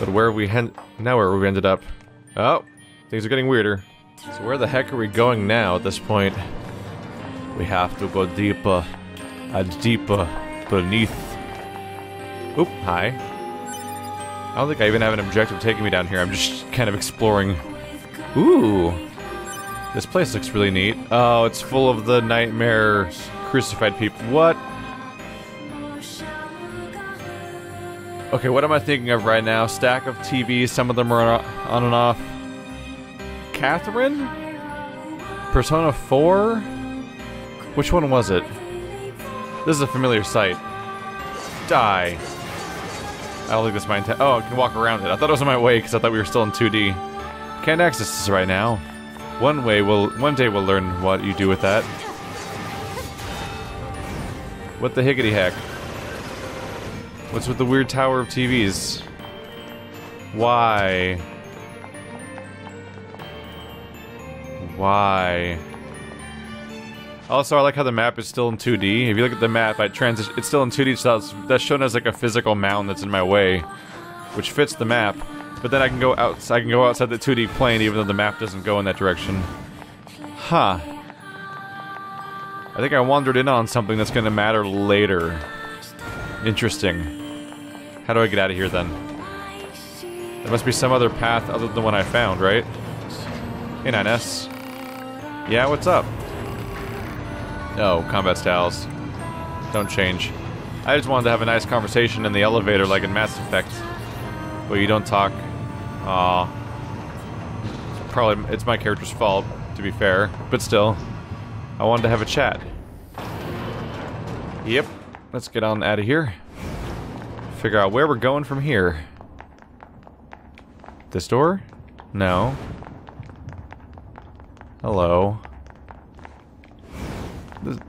But where have we ended up? Oh, things are getting weirder. So where the heck are we going now at this point? We have to go deeper and deeper beneath. Oop, hi. I don't think I even have an objective taking me down here. I'm just kind of exploring. Ooh. This place looks really neat. Oh, it's full of the nightmare crucified people. What? Okay, what am I thinking of right now? Stack of TVs, some of them are on and off. Catherine? Persona 4? Which one was it? This is a familiar sight. Die. I don't think this is my intent. Oh, I can walk around it. I thought it was on my way because I thought we were still in 2D. Can't access this right now. One day we'll learn what you do with that. What the higgity heck? What's with the weird tower of TVs? Why? Why? Also, I like how the map is still in 2D. If you look at the map, it's still in 2D, so that's shown as like a physical mountain that's in my way, which fits the map. But then I can go outside. I can go outside the 2D plane, even though the map doesn't go in that direction. Huh. I think I wandered in on something that's going to matter later. Interesting. How do I get out of here, then? There must be some other path other than the one I found, right? Hey, 9S. Yeah, what's up? Oh, combat styles. Don't change. I just wanted to have a nice conversation in the elevator like in Mass Effect. But you don't talk. Aw. Probably, it's my character's fault, to be fair. But still, I wanted to have a chat. Yep. Let's get on out of here. Figure out where we're going from here. This door? No. Hello.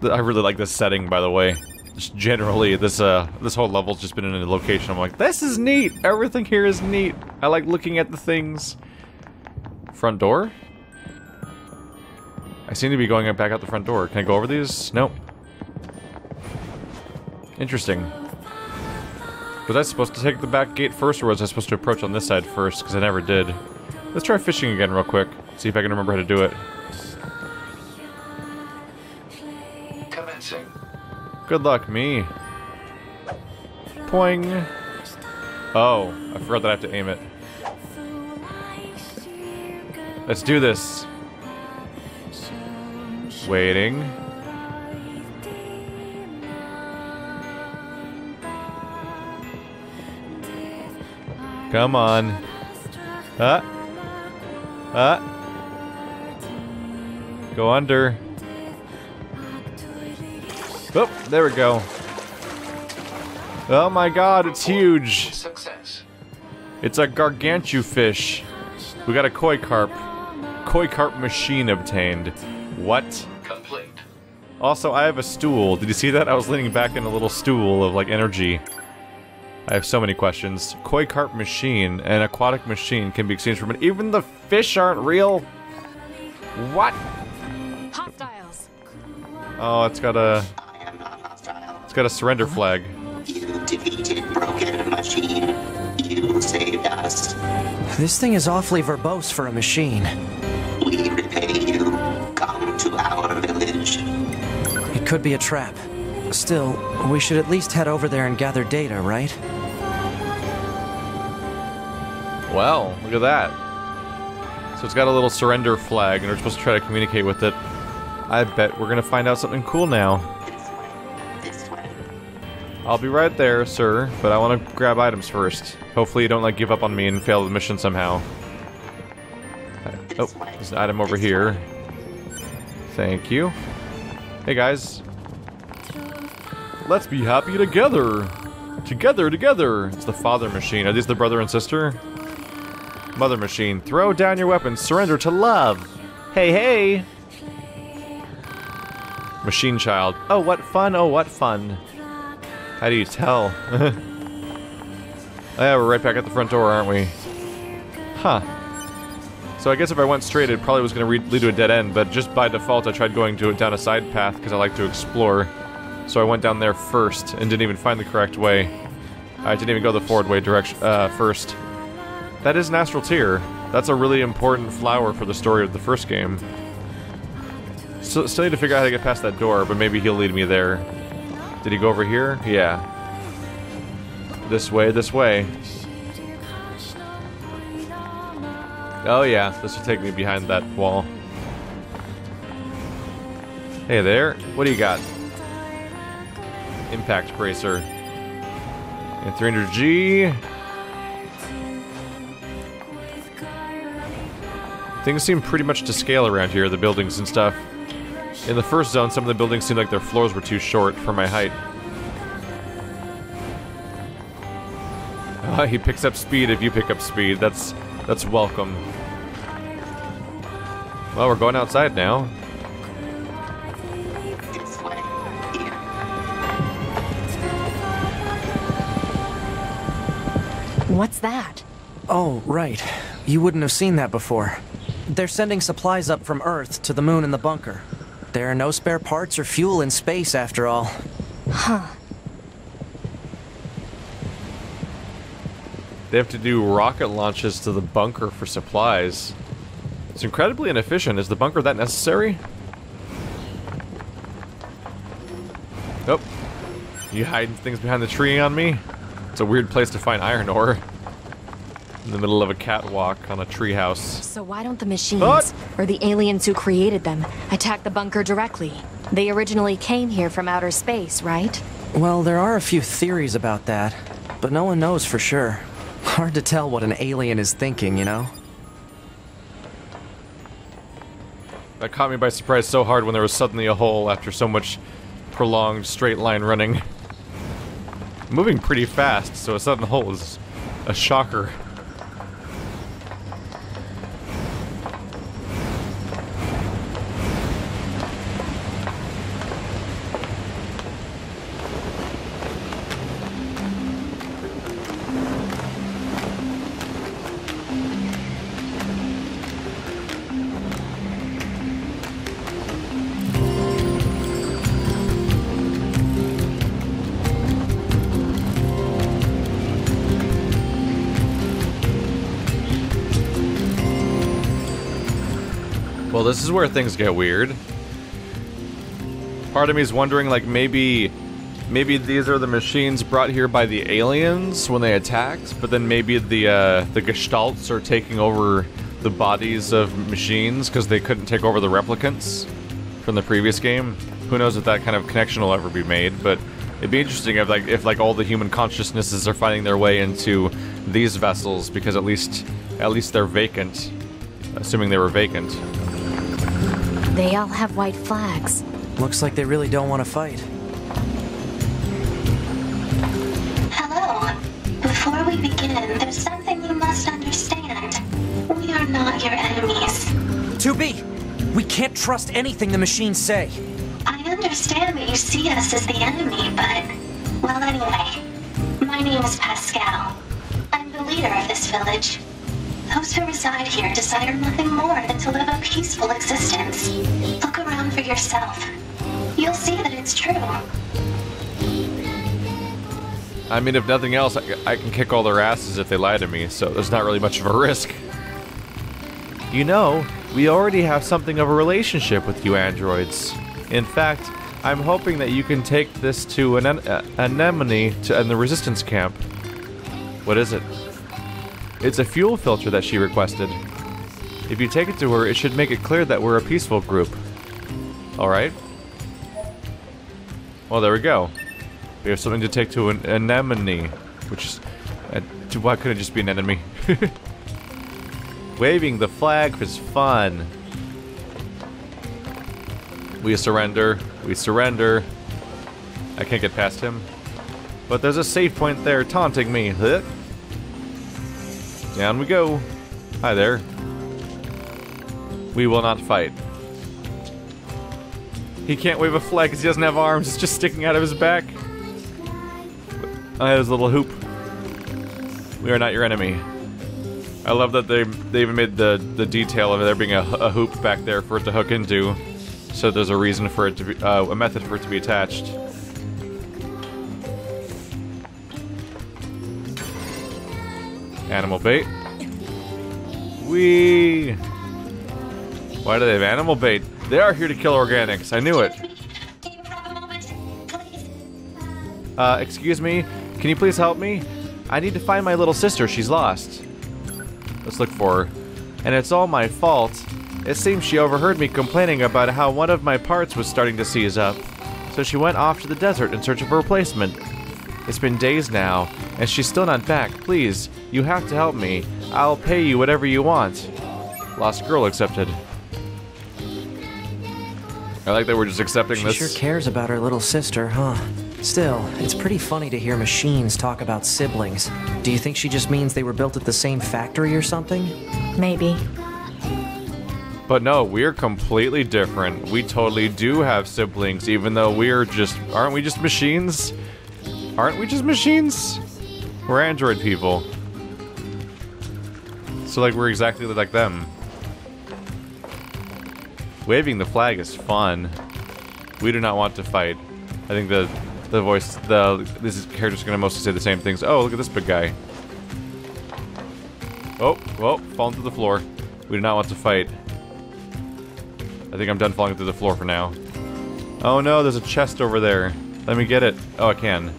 I really like this setting, by the way. Just generally, this whole level's just been in a location. I'm like, this is neat! Everything here is neat! I like looking at the things. Front door? I seem to be going back out the front door. Can I go over these? Nope. Interesting. Was I supposed to take the back gate first, or was I supposed to approach on this side first? Because I never did. Let's try fishing again real quick. See if I can remember how to do it. Commencing. Good luck, me. Poing. Oh, I forgot that I have to aim it. Let's do this. Waiting. Come on. Go under. Oh, there we go. Oh my god, it's huge. Success. It's a gargantu fish. We got a koi carp. Koi carp machine obtained. What? Complete. Also, I have a stool. Did you see that? I was leaning back in a little stool of, like, energy. I have so many questions. Koi carp machine and aquatic machine can be exchanged for money. Even the fish aren't real. What? Hostiles. Oh, it's got a surrender flag. You defeated broken machine. You saved us. This thing is awfully verbose for a machine. We repay you. Come to our village. It could be a trap. Still, we should at least head over there and gather data, right? Well, look at that. So it's got a little surrender flag, and we're supposed to try to communicate with it. I bet we're gonna find out something cool now. This way. I'll be right there, sir, but I want to grab items first. Hopefully you don't, like, give up on me and fail the mission somehow. Oh, there's an item over here. Thank you. Hey, guys. Let's be happy together! Together! It's the father machine. Are these the brother and sister? Mother machine. Throw down your weapons. Surrender to love! Hey, hey! Machine child. Oh, what fun! Oh, what fun! How do you tell? Yeah, we're right back at the front door, aren't we? Huh. So I guess if I went straight, it probably was going to lead to a dead end, but just by default I tried going down a side path because I like to explore. So I went down there first and didn't even find the correct way. I didn't even go the forward way direction first. That is an astral tear. That's a really important flower for the story of the first game. So, still need to figure out how to get past that door, but maybe he'll lead me there. Did he go over here? Yeah. This way, this way. Oh yeah, this will take me behind that wall. Hey there, what do you got? Impact bracer. And 300G. Things seem pretty much to scale around here, the buildings and stuff. In the first zone, some of the buildings seemed like their floors were too short for my height. He picks up speed if you pick up speed. That's welcome. Well, we're going outside now. What's that? Oh, right. You wouldn't have seen that before. They're sending supplies up from Earth to the moon in the bunker. There are no spare parts or fuel in space, after all. Huh. They have to do rocket launches to the bunker for supplies. It's incredibly inefficient. Is the bunker that necessary? Oh. You hiding things behind the tree on me? It's a weird place to find iron ore. In the middle of a catwalk on a treehouse. So why don't the machines, or the aliens who created them, attack the bunker directly? They originally came here from outer space, right? Well, there are a few theories about that, but no one knows for sure. Hard to tell what an alien is thinking, you know? That caught me by surprise so hard when there was suddenly a hole after so much prolonged straight line running. I'm moving pretty fast, so a sudden hole is a shocker. Well, this is where things get weird. Part of me is wondering, like, maybe these are the machines brought here by the aliens when they attacked, but then maybe the Gestalts are taking over the bodies of machines because they couldn't take over the replicants from the previous game. Who knows if that kind of connection will ever be made? But it'd be interesting if all the human consciousnesses are finding their way into these vessels, because at least they're vacant, assuming they were vacant. They all have white flags. Looks like they really don't want to fight. Hello. Before we begin, there's something you must understand. We are not your enemies. 2B! We can't trust anything the machines say. I understand that you see us as the enemy, but... Well, anyway. My name is Pascal. I'm the leader of this village. Those who reside here desire nothing more than to live a peaceful existence. Look around for yourself. You'll see that it's true. I mean, if nothing else, I can kick all their asses if they lie to me, so there's not really much of a risk. You know, we already have something of a relationship with you androids. In fact, I'm hoping that you can take this to Anemone and the resistance camp. What is it? It's a fuel filter that she requested. If you take it to her, it should make it clear that we're a peaceful group. Alright. Well, there we go. We have something to take to an anemone, which is... why couldn't it just be an enemy? Waving the flag is fun. We surrender. We surrender. I can't get past him. But there's a save point there taunting me. Huh? Down we go. Hi there. We will not fight. He can't wave a flag because he doesn't have arms. It's just sticking out of his back. I have his little hoop. We are not your enemy. I love that they even made the detail of there being a hoop back there for it to hook into. So there's a reason for it to be, a method for it to be attached. Animal bait. Whee! Why do they have animal bait? They are here to kill organics. I knew it. Excuse me? Can you please help me? I need to find my little sister. She's lost. Let's look for her. And it's all my fault. It seems she overheard me complaining about how one of my parts was starting to seize up. So she went off to the desert in search of a replacement. It's been days now, and she's still not back. Please, you have to help me. I'll pay you whatever you want. Lost girl accepted. I like that we're just accepting this. She sure cares about her little sister, huh? Still, it's pretty funny to hear machines talk about siblings. Do you think she just means they were built at the same factory or something? Maybe. But no, we're completely different. We totally do have siblings, even though we're just... Aren't we just machines? Aren't we just machines? We're android people. So, like, we're exactly like them. Waving the flag is fun. We do not want to fight. I think this character's gonna mostly say the same things. Oh, look at this big guy. Oh, whoa, falling through the floor. We do not want to fight. I think I'm done falling through the floor for now. Oh no, there's a chest over there. Let me get it. Oh, I can.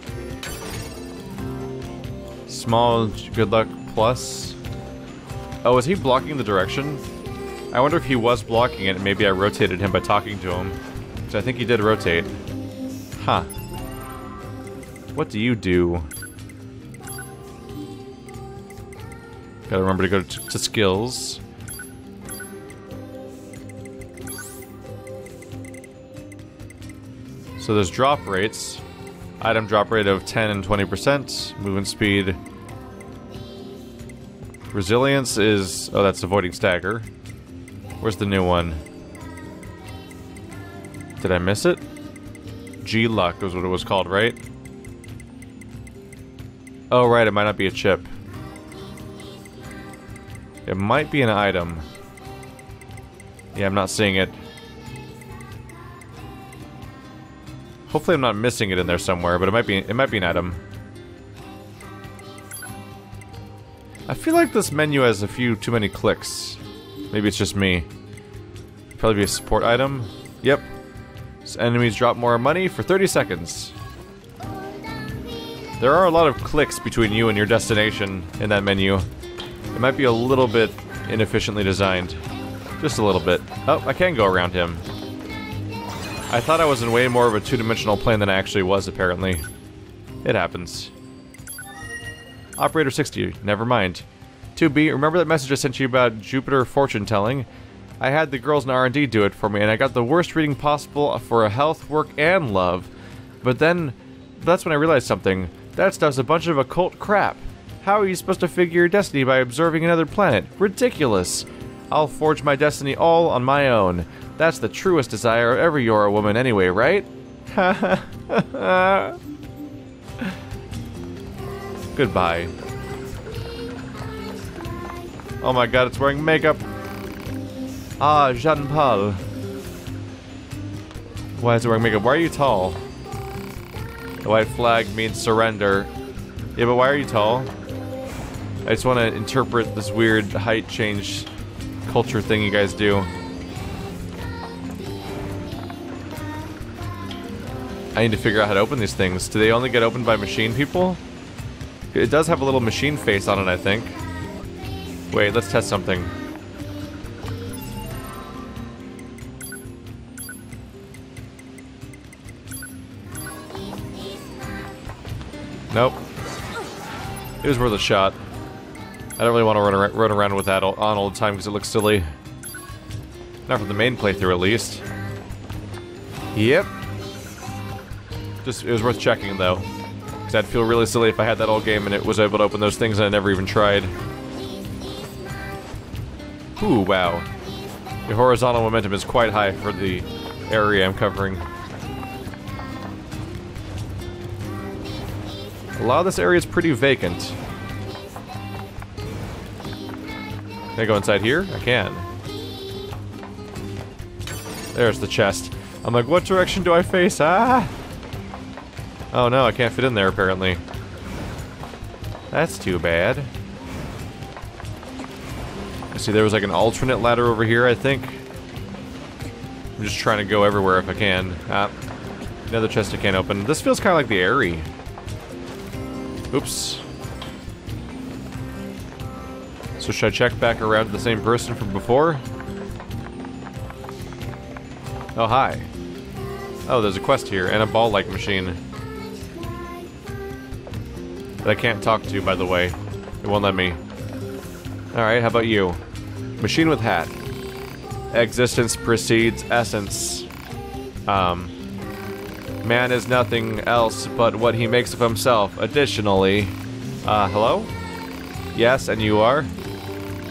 Small good luck plus. Oh, is he blocking the direction? I wonder if he was blocking it and maybe I rotated him by talking to him. So I think he did rotate. Huh. What do you do? Gotta remember to go to skills. So there's drop rates. Item drop rate of 10 and 20%. Movement speed. Resilience is... Oh, that's avoiding stagger. Where's the new one? Did I miss it? G-Luck was what it was called, right? Oh, right, it might not be a chip. It might be an item. Yeah, I'm not seeing it. Hopefully I'm not missing it in there somewhere, but it might be an item. I feel like this menu has a few too many clicks. Maybe it's just me. Probably be a support item. Yep. So enemies drop more money for 30 seconds. There are a lot of clicks between you and your destination in that menu. It might be a little bit inefficiently designed. Just a little bit. Oh, I can go around him. I thought I was in way more of a two-dimensional plane than I actually was, apparently. It happens. Operator 60, never mind. 2B, remember that message I sent you about Jupiter fortune-telling? I had the girls in R&D do it for me, and I got the worst reading possible for health, work, and love. But then, that's when I realized something. That stuff's a bunch of occult crap. How are you supposed to figure your destiny by observing another planet? Ridiculous! I'll forge my destiny all on my own. That's the truest desire of every YoRHa woman anyway, right? Goodbye. Oh my god, it's wearing makeup! Ah, Jean-Paul. Why is it wearing makeup? Why are you tall? The white flag means surrender. Yeah, but why are you tall? I just want to interpret this weird height change culture thing you guys do. I need to figure out how to open these things. Do they only get opened by machine people? It does have a little machine face on it, I think. Wait, let's test something. Nope. It was worth a shot. I don't really want to run around with that on all the time because it looks silly. Not from the main playthrough, at least. Yep. Just, it was worth checking, though. Because I'd feel really silly if I had that old game and it was able to open those things and I never even tried. Ooh, wow. Your horizontal momentum is quite high for the area I'm covering. A lot of this area is pretty vacant. Can I go inside here? I can. There's the chest. I'm like, what direction do I face? Ah! Oh no, I can't fit in there apparently. That's too bad. I see there was like an alternate ladder over here, I think. I'm just trying to go everywhere if I can. Another chest I can't open. This feels kind of like the Airy. Oops. So should I check back around to the same person from before? Oh, hi. Oh, there's a quest here, and a ball-like machine. That I can't talk to, by the way. It won't let me. Alright, how about you? Machine with hat. Existence precedes essence. Man is nothing else but what he makes of himself. Additionally... hello? Yes, and you are?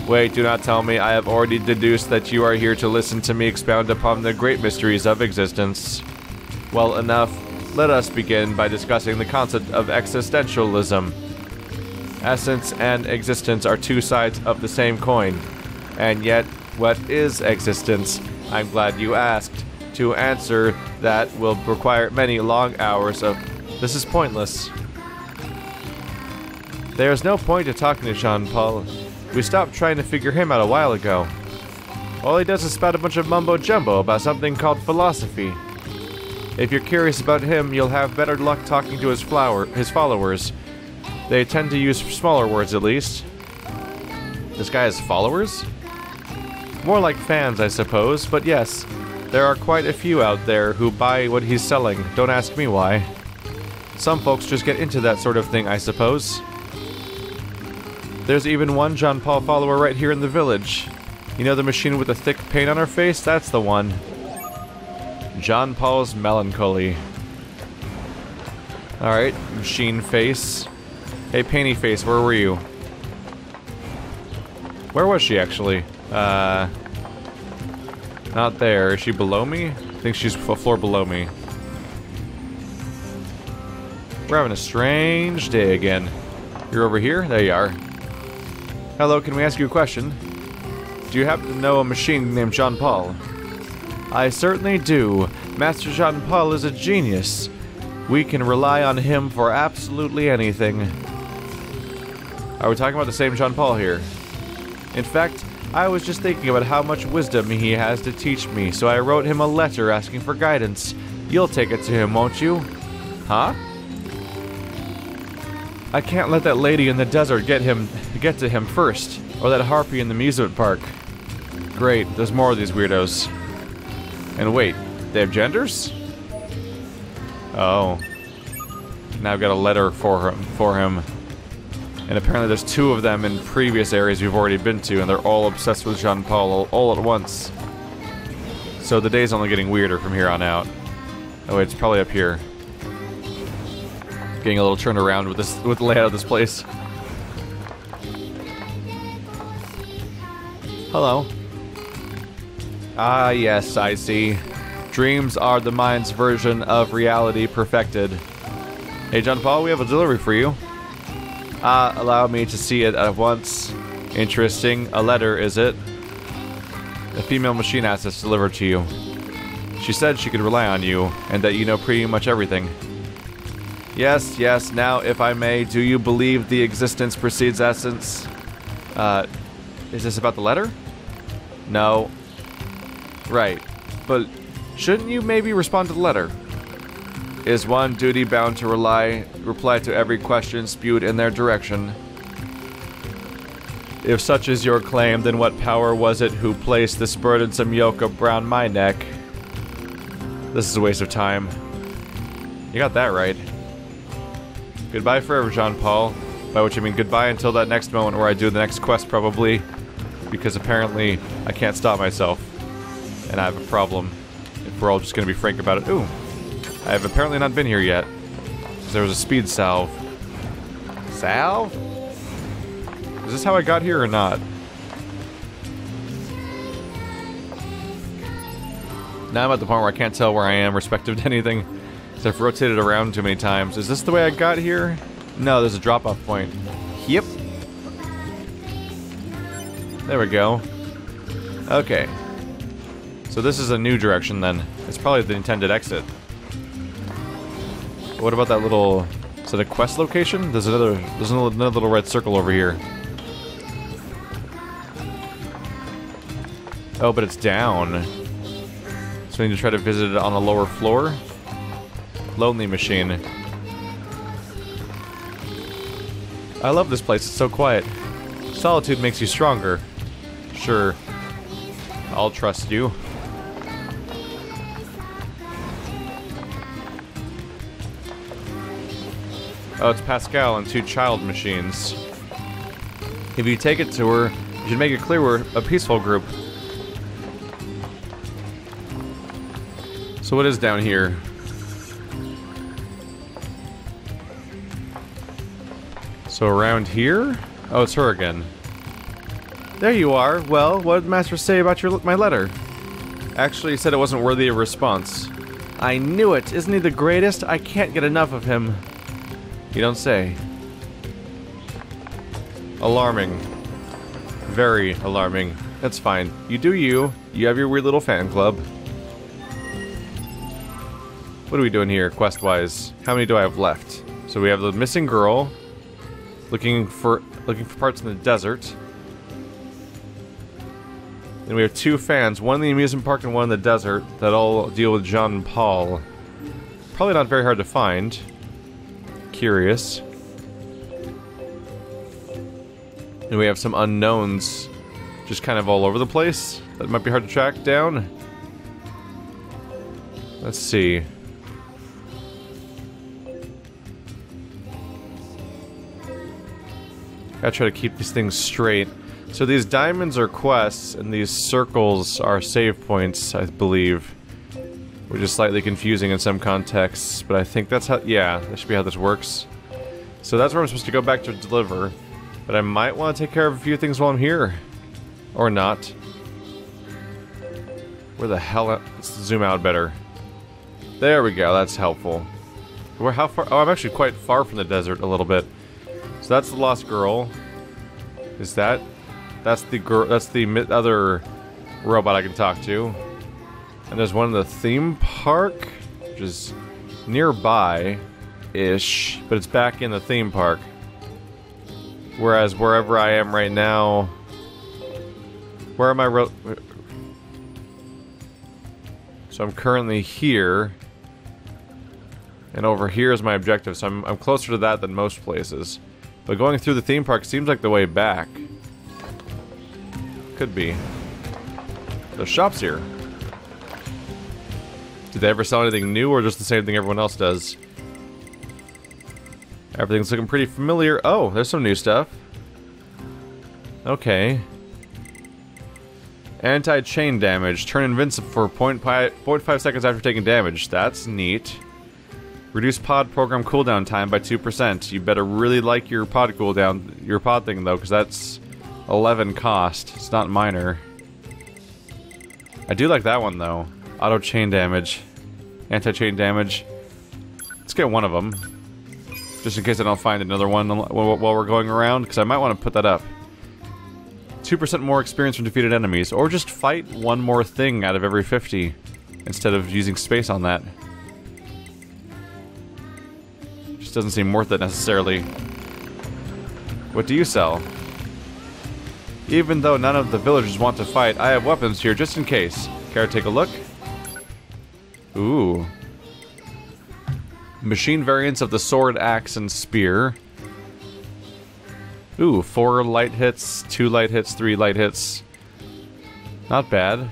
Wait, do not tell me. I have already deduced that you are here to listen to me expound upon the great mysteries of existence. Well enough, let us begin by discussing the concept of existentialism. Essence and existence are two sides of the same coin. And yet, what is existence? I'm glad you asked. To answer that will require many long hours of... This is pointless. There is no point to talking to Jean-Paul. We stopped trying to figure him out a while ago. All he does is spout a bunch of mumbo-jumbo about something called philosophy. If you're curious about him, you'll have better luck talking to his followers. They tend to use smaller words, at least. This guy has followers? More like fans, I suppose, but yes. There are quite a few out there who buy what he's selling. Don't ask me why. Some folks just get into that sort of thing, I suppose. There's even one Jean-Paul follower right here in the village. You know the machine with the thick paint on her face? That's the one. Jean-Paul's melancholy. Alright, machine face. Hey, painty face, where were you? Where was she, actually? Not there. Is she below me? I think she's a floor below me. We're having a strange day again. You're over here? There you are. Hello, can we ask you a question? Do you happen to know a machine named Jean-Paul? I certainly do. Master Jean-Paul is a genius. We can rely on him for absolutely anything. Are we talking about the same Jean-Paul here? In fact, I was just thinking about how much wisdom he has to teach me, so I wrote him a letter asking for guidance. You'll take it to him, won't you? Huh? I can't let that lady in the desert get to him first, or that harpy in the amusement park. Great, there's more of these weirdos. And wait, they have genders? Oh. Now I've got a letter for him. And apparently there's two of them in previous areas we've already been to, and they're all obsessed with Jean-Paul all at once. So the day's only getting weirder from here on out. Oh wait, it's probably up here. Getting a little turned around with the layout of this place. Hello. Ah, yes, I see. Dreams are the mind's version of reality perfected. Hey, Jean-Paul, we have a delivery for you. Ah, allow me to see it at once. Interesting. A letter, is it? A female machine asked us to deliver to you. She said she could rely on you, and that you know pretty much everything. Yes, yes, now if I may, do you believe the existence precedes essence? Is this about the letter? No. Right. But shouldn't you maybe respond to the letter? Is one duty bound to reply to every question spewed in their direction? If such is your claim, then what power was it who placed this burdensome yoke around my neck? This is a waste of time. You got that right. Goodbye forever, Jean-Paul. By which I mean goodbye until that next moment where I do the next quest, probably. Because apparently, I can't stop myself. And I have a problem. If we're all just gonna be frank about it. Ooh! I have apparently not been here yet. Because there was a speed salve. Salve? Is this how I got here or not? Now I'm at the point where I can't tell where I am, respective to anything. I've rotated around too many times. Is this the way I got here? No, there's a drop-off point. Yep. There we go. Okay. So this is a new direction, then. It's probably the intended exit. What about that little... Is it a quest location? There's another little red circle over here. Oh, but it's down. So we need to try to visit it on a lower floor. Lonely machine. I love this place, it's so quiet. Solitude makes you stronger. Sure. I'll trust you. Oh, it's Pascal and two child machines. If you take it to her, you should make it clear we're a peaceful group. So what is down here? So around here? Oh, it's her again. There you are. Well, what did Master say about my letter? Actually, he said it wasn't worthy of response. I knew it! Isn't he the greatest? I can't get enough of him. You don't say. Alarming. Very alarming. That's fine. You do you. You have your weird little fan club. What are we doing here, quest-wise? How many do I have left? So we have the missing girl. Looking for parts in the desert. Then we have two fans, one in the amusement park and one in the desert, that all deal with Jean-Paul. Probably not very hard to find. Curious. And we have some unknowns just kind of all over the place that might be hard to track down. Let's see. Gotta try to keep these things straight. So these diamonds are quests, and these circles are save points, I believe. Which is slightly confusing in some contexts, but I think that's how- yeah, that should be how this works. So that's where I'm supposed to go back to deliver, but I might want to take care of a few things while I'm here. Or not. Where the hell- let's zoom out better. There we go, that's helpful. Where- how far- oh, I'm actually quite far from the desert a little bit. So that's the lost girl. Is that? That's the girl. That's the other robot I can talk to. And there's one in the theme park, which is nearby-ish, but it's back in the theme park. Whereas wherever I am right now, where am I? So I'm currently here, and over here is my objective. So I'm closer to that than most places. But going through the theme park seems like the way back. Could be. There's shops here. Do they ever sell anything new or just the same thing everyone else does? Everything's looking pretty familiar. Oh, there's some new stuff. Okay. Anti-chain damage. Turn invincible for 0.5 seconds after taking damage. That's neat. Reduce pod program cooldown time by 2%. You better really like your pod cooldown, your pod thing though, because that's 11 cost. It's not minor. I do like that one though. Auto chain damage. Anti-chain damage. Let's get one of them. Just in case I don't find another one while we're going around, because I might want to put that up. 2% more experience from defeated enemies, or just fight one more thing out of every 50, instead of using space on that. Doesn't seem worth it necessarily. What do you sell? Even though none of the villagers want to fight, I have weapons here just in case. Care to take a look? Ooh. Machine variants of the sword, axe, and spear. Ooh, 4 light hits, 2 light hits, 3 light hits. Not bad.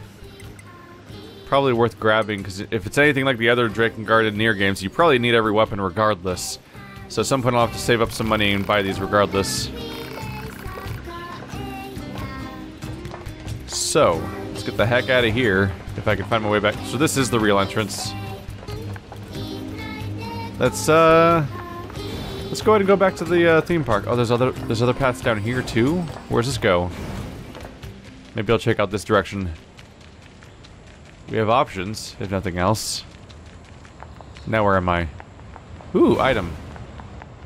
Probably worth grabbing, because if it's anything like the other Drakengard and Nier games, you probably need every weapon regardless. So at some point I'll have to save up some money and buy these regardless. So, let's get the heck out of here, if I can find my way back. So this is the real entrance. Let's go ahead and go back to the theme park. Oh, there's other paths down here too? Where's this go? Maybe I'll check out this direction. We have options, if nothing else. Now where am I? Ooh, item.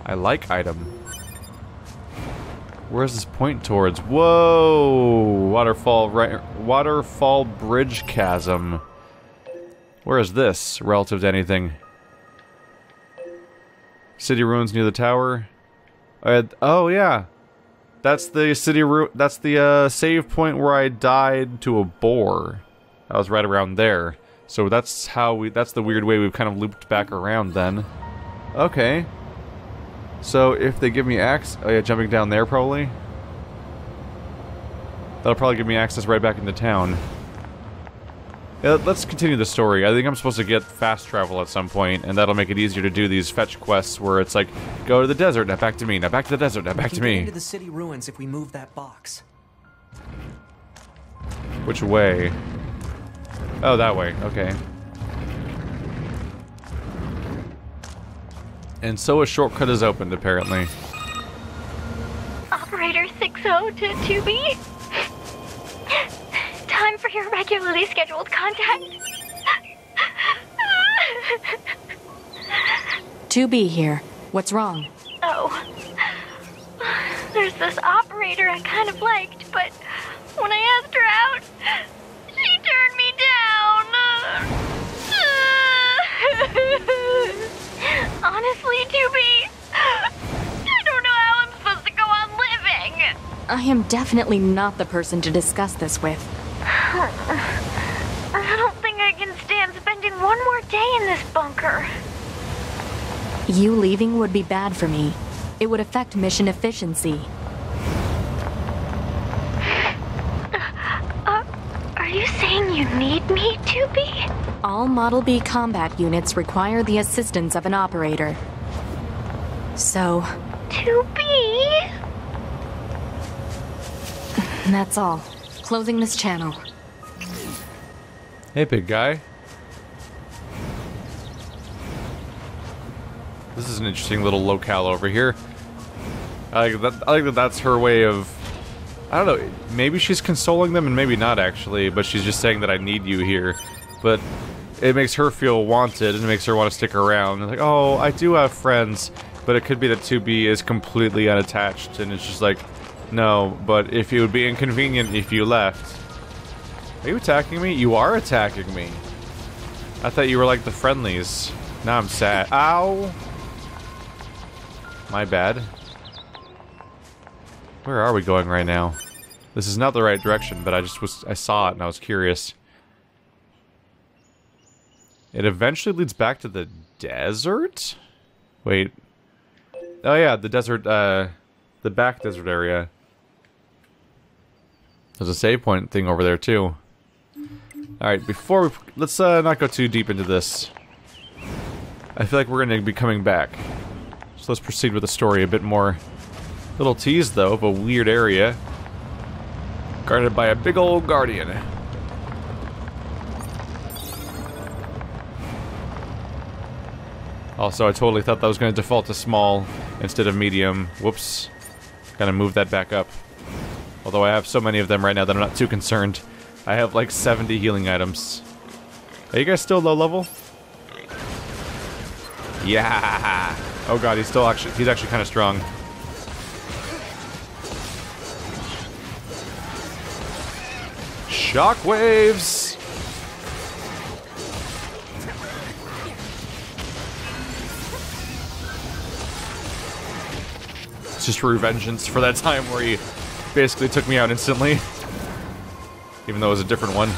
I like item. Where does this point towards? Whoa! Waterfall, right? Waterfall bridge chasm. Where is this relative to anything? City ruins near the tower. Oh yeah. That's the city route. That's the save point where I died to a boar. I was right around there. So that's how we. That's the weird way we've kind of looped back around then. Okay. So if they give me access. Oh yeah, jumping down there probably. That'll probably give me access right back into town. Yeah, let's continue the story. I think I'm supposed to get fast travel at some point, and that'll make it easier to do these fetch quests where it's like, go to the desert, now back to me, now back to the desert, now back to me. We can get into the city ruins if we move that box. Which way? Oh, that way. Okay. And so a shortcut is opened, apparently. Operator 60 to 2B. Time for your regularly scheduled contact. 2B here. What's wrong? Oh. There's this operator I kind of liked, but when I asked her out, she turned me down. Honestly, 2B, I don't know how I'm supposed to go on living. I am definitely not the person to discuss this with. I don't think I can stand spending one more day in this bunker. You leaving would be bad for me. It would affect mission efficiency. Are you saying you need me, 2B? All Model B combat units require the assistance of an operator. So... 2B? That's all. Closing this channel. Hey, big guy. This is an interesting little locale over here. I like that that's her way of... I don't know, maybe she's consoling them and maybe not actually, but she's just saying that I need you here. But it makes her feel wanted and it makes her want to stick around. Like, oh, I do have friends, but it could be that 2B is completely unattached and it's just like... No, but if it would be inconvenient if you left. Are you attacking me? You are attacking me. I thought you were like the friendlies. Now I'm sad. Ow! My bad. Where are we going right now? This is not the right direction, but I saw it and I was curious. It eventually leads back to the desert? Wait. Oh yeah, the desert, the back desert area. There's a save point thing over there too. Alright, before we... Let's not go too deep into this. I feel like we're going to be coming back. So let's proceed with the story a bit more. Little tease though, of a weird area. Guarded by a big old guardian. Also, I totally thought that was going to default to small instead of medium. Whoops. Gotta move that back up. Although I have so many of them right now that I'm not too concerned. I have like 70 healing items. Are you guys still low level? Yeah! Oh god, he's still actually, he's actually kind of strong. Shockwaves! It's just revengeance for that time where he basically took me out instantly. Even though it was a different one.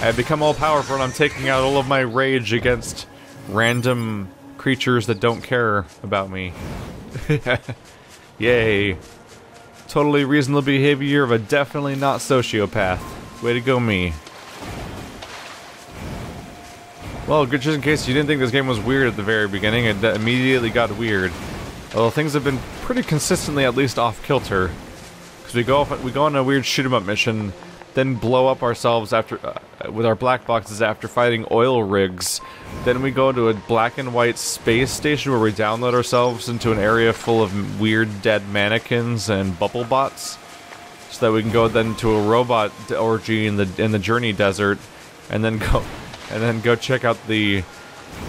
I have become all powerful and I'm taking out all of my rage against random creatures that don't care about me. Yay. Totally reasonable behavior of a definitely not sociopath. Way to go, me. Well, just in case you didn't think this game was weird at the very beginning, it immediately got weird. Although things have been pretty consistently at least off kilter. Because we go on a weird shoot 'em up mission, then blow up ourselves after with our black boxes after fighting oil rigs. Then we go to a black and white space station where we download ourselves into an area full of weird dead mannequins and bubble bots, so that we can go then to a robot orgy in the Journey Desert, and then go check out the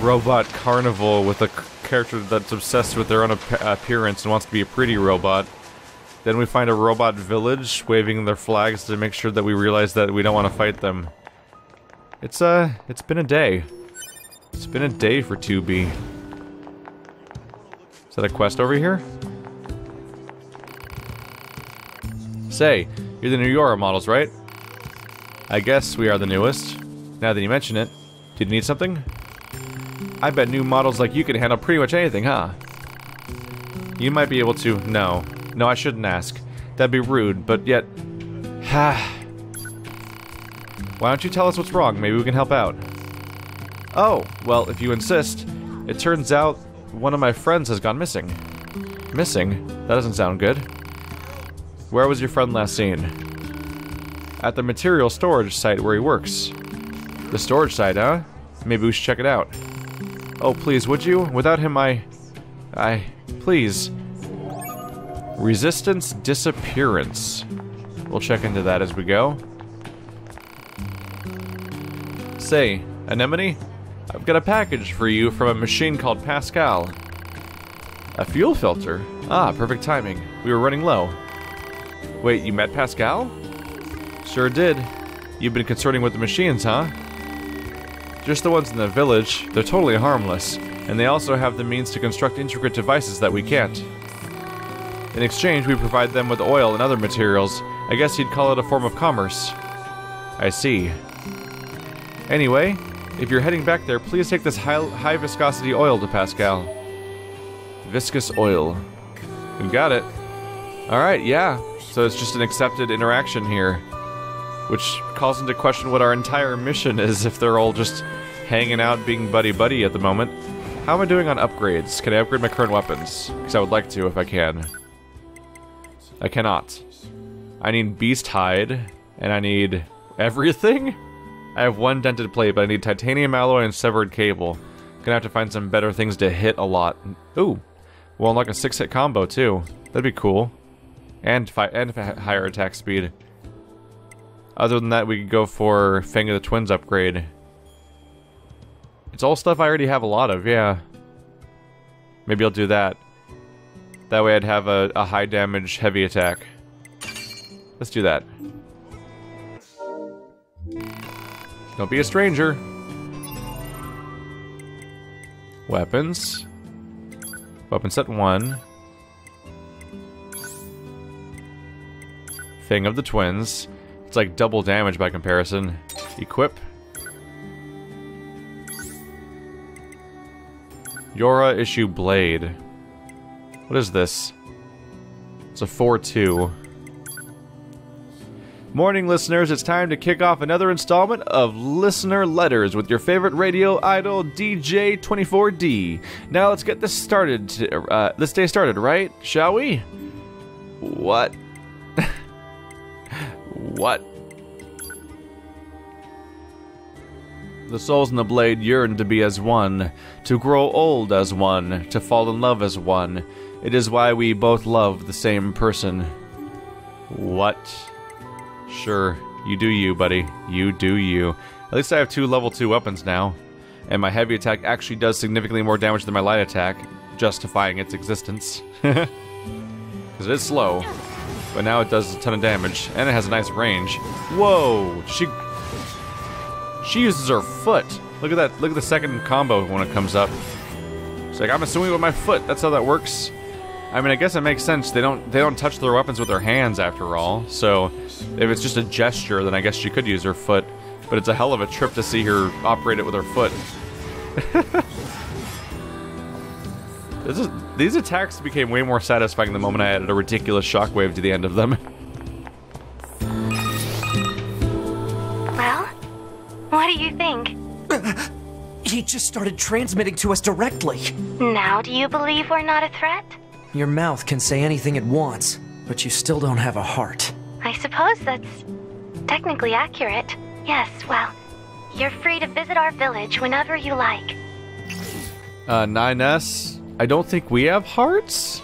robot carnival with a character that's obsessed with their own appearance and wants to be a pretty robot. Then we find a robot village waving their flags to make sure that we realize that we don't want to fight them. It's been a day. It's been a day for 2B. Is that a quest over here? Say, you're the new YoRHa models, right? I guess we are the newest. Now that you mention it, did you need something? I bet new models like you can handle pretty much anything, huh? You might be able to... No. No, I shouldn't ask. That'd be rude, but yet... Why don't you tell us what's wrong? Maybe we can help out. Oh, well, if you insist. It turns out one of my friends has gone missing. Missing? That doesn't sound good. Where was your friend last seen? At the material storage site where he works. The storage site, huh? Maybe we should check it out. Oh, please, would you? Without him, I... Please. Resistance disappearance. We'll check into that as we go. Say, Anemone, I've got a package for you from a machine called Pascal. A fuel filter? Ah, perfect timing. We were running low. Wait, you met Pascal? Sure did. You've been consorting with the machines, huh? Just the ones in the village. They're totally harmless. And they also have the means to construct intricate devices that we can't. In exchange, we provide them with oil and other materials. I guess you'd call it a form of commerce. I see. Anyway, if you're heading back there, please take this high viscosity oil to Pascal. Viscous oil. You got it. Alright, yeah. So it's just an accepted interaction here. Which calls into question what our entire mission is if they're all just hanging out being buddy-buddy at the moment. How am I doing on upgrades? Can I upgrade my current weapons? Because I would like to if I can. I cannot. I need beast hide, and I need everything? I have one dented plate, but I need titanium alloy and severed cable. Gonna have to find some better things to hit a lot. Ooh, we'll unlock a 6-hit combo too. That'd be cool. And higher attack speed. Other than that, we could go for Fang of the Twins upgrade. It's all stuff I already have a lot of, yeah. Maybe I'll do that. That way I'd have a high damage, heavy attack. Let's do that. Don't be a stranger. Weapons. Weapon set 1. Thing of the Twins. It's like double damage by comparison. Equip. YoRHa issue blade. What is this? It's a 4-2. Morning, listeners. It's time to kick off another installment of Listener Letters with your favorite radio idol, DJ24D. Now let's get this started. Let's get started, right? Shall we? What? What? The souls in the blade yearn to be as one, to grow old as one, to fall in love as one. It is why we both love the same person. What? Sure, you do you, buddy. You do you. At least I have 2 level 2 weapons now, and my heavy attack actually does significantly more damage than my light attack, justifying its existence. Because it is slow, but now it does a ton of damage, and it has a nice range. Whoa! She uses her foot. Look at that. Look at the second combo when it comes up. It's like, I'm assuming with my foot. That's how that works. I mean, I guess it makes sense. They don't touch their weapons with their hands after all. So if it's just a gesture, then I guess she could use her foot. But it's a hell of a trip to see her operate it with her foot. These attacks became way more satisfying the moment I added a ridiculous shockwave to the end of them. What do you think? He just started transmitting to us directly. Now do you believe we're not a threat? Your mouth can say anything it wants, but you still don't have a heart. I suppose that's technically accurate. Yes, well, you're free to visit our village whenever you like. 9S, I don't think we have hearts?